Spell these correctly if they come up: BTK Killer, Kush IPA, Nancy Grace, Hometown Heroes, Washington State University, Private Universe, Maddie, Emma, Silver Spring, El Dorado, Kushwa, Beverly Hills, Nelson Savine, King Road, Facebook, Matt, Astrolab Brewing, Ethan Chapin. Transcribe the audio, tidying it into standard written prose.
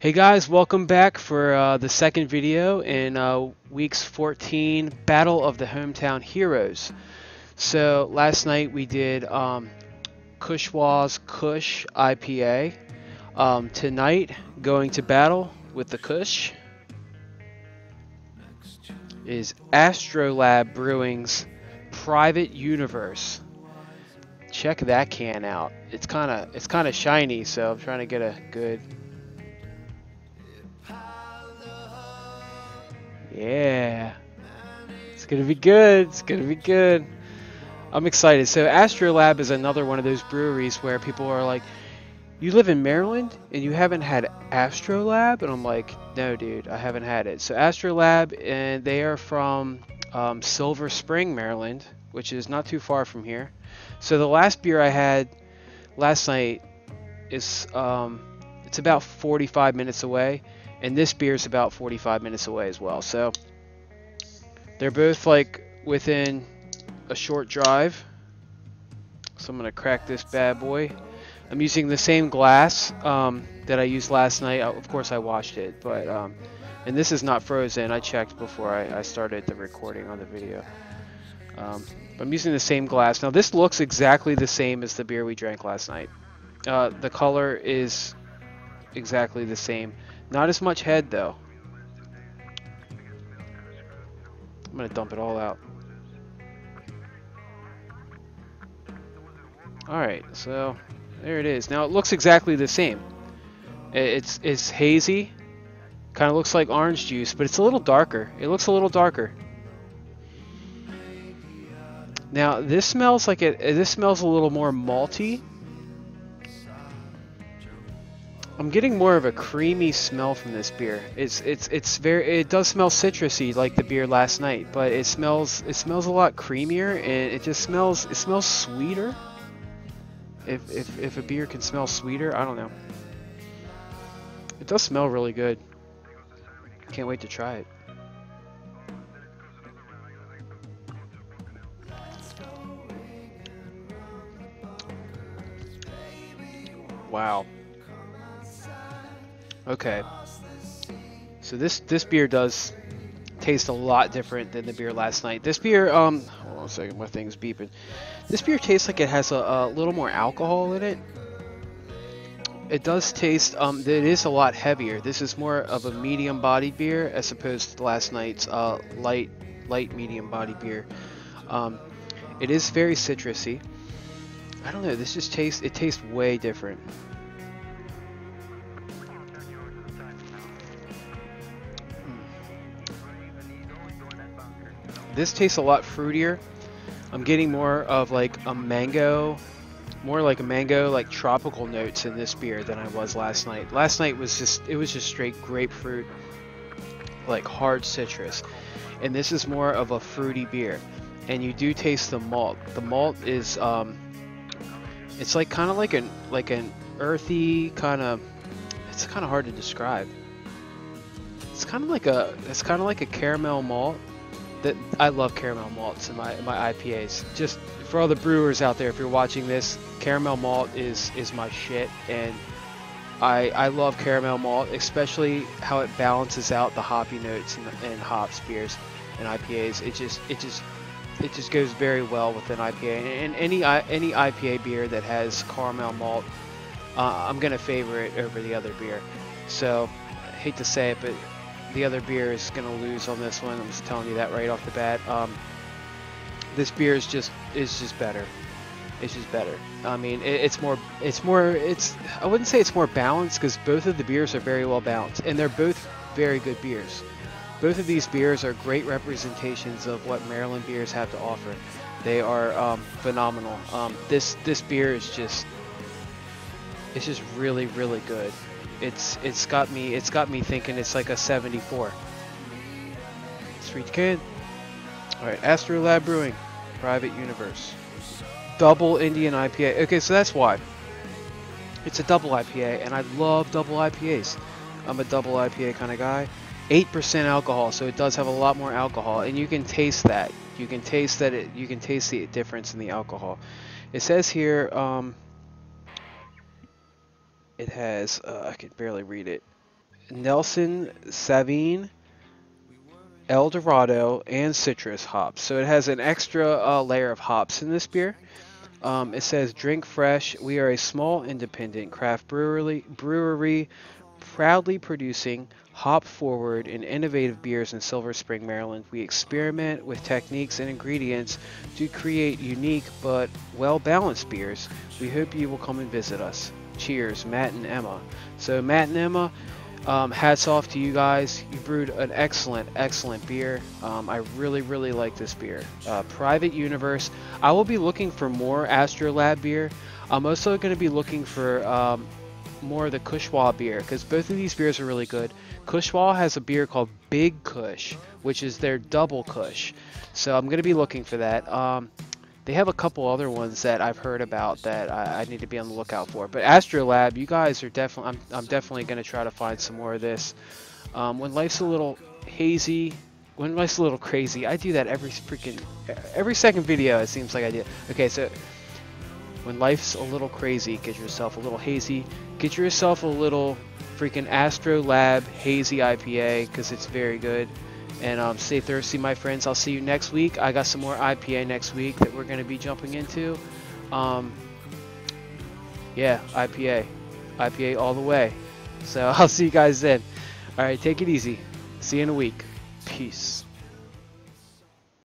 Hey guys, welcome back for the second video in weeks 14, Battle of the Hometown Heroes. So last night we did Kushwa's Kush IPA. Tonight, going to battle with the Kush is Astrolab Brewing's Private Universe. Check that can out. It's kind of shiny, so I'm trying to get a good. Yeah, it's gonna be good. It's gonna be good. I'm excited. So Astrolab is another one of those breweries where people are like, you live in Maryland and you haven't had Astrolab? And I'm like, no dude, I haven't had it. So Astrolab, and they are from Silver Spring, Maryland, which is not too far from here. So the last beer I had last night is it's about 45 minutes away, and this beer is about 45 minutes away as well. So they're both like within a short drive. So I'm gonna crack this bad boy. I'm using the same glass that I used last night. Of course I washed it, but and this is not frozen. I checked before I started the recording on the video. I'm using the same glass. Now this looks exactly the same as the beer we drank last night. The color is exactly the same. Not as much head though. I'm gonna dump it all out. Alright, so there it is. Now it looks exactly the same. It's hazy. Kind of looks like orange juice, but it's a little darker. It looks a little darker. Now this smells like it. This smells a little more malty. I'm getting more of a creamy smell from this beer. It does smell citrusy like the beer last night, but it smells a lot creamier, and it smells sweeter. If a beer can smell sweeter, I don't know. It does smell really good. Can't wait to try it. Wow. Okay, so this beer does taste a lot different than the beer last night. This beer, hold on a second, my thing's beeping. This beer tastes like it has a little more alcohol in it. It does taste, it is a lot heavier. This is more of a medium-bodied beer as opposed to last night's light medium-bodied beer. It is very citrusy. I don't know, this just tastes, it tastes way different. This tastes a lot fruitier. I'm getting more of like a mango, like tropical notes in this beer than I was last night. Last night was just, it was just straight grapefruit, like hard citrus. And this is more of a fruity beer. And you do taste the malt. The malt is, it's like kind of like an earthy kind of, it's kind of hard to describe. It's kind of like a caramel malt. That I love caramel malts in my IPAs. Just for all the brewers out there, if you're watching this, caramel malt is my shit, and I love caramel malt, especially how it balances out the hoppy notes in hops beers and IPAs. It just goes very well with an IPA, and any IPA beer that has caramel malt, I'm gonna favor it over the other beer. So I hate to say it, but the other beer is going to lose on this one. I'm just telling you that right off the bat. This beer is just better. It's just better. I mean, it's I wouldn't say it's more balanced, because both of the beers are very well balanced, and they're both very good beers. Both of these beers are great representations of what Maryland beers have to offer. They are phenomenal. This beer is just, it's just really, really good. It's got me thinking it's like a 74. Sweet kid. Alright, Astrolab Brewing, Private Universe. Double Indian IPA. Okay, so that's why. It's a double IPA, and I love double IPAs. I'm a double IPA kind of guy. 8% alcohol, so it does have a lot more alcohol, and you can taste that. You can taste the difference in the alcohol. It says here, it has, I can barely read it. Nelson Savine, El Dorado, and citrus hops. So it has an extra layer of hops in this beer. It says, drink fresh. We are a small independent craft brewery proudly producing hop forward and innovative beers in Silver Spring, Maryland. We experiment with techniques and ingredients to create unique but well-balanced beers. We hope you will come and visit us. Cheers, Matt and Emma. So Matt and Emma, hats off to you guys. You brewed an excellent beer. I really like this beer. Private Universe. I will be looking for more Astrolab beer. I'm also going to be looking for more of the Kushwa beer, because both of these beers are really good. Kushwa has a beer called Big Kush, which is their double Kush. So I'm going to be looking for that. They have a couple other ones that I've heard about that I need to be on the lookout for. But Astrolab, you guys are definitely, I'm definitely going to try to find some more of this. When life's a little hazy, when life's a little crazy, I do that every second video it seems like I do. Okay, so when life's a little crazy, get yourself a little hazy, get yourself a little freaking Astrolab Hazy IPA, because it's very good. And stay thirsty, my friends. I'll see you next week. I got some more IPA next week that we're going to be jumping into. Yeah, IPA all the way. So I'll see you guys then. All right, take it easy. See you in a week. Peace.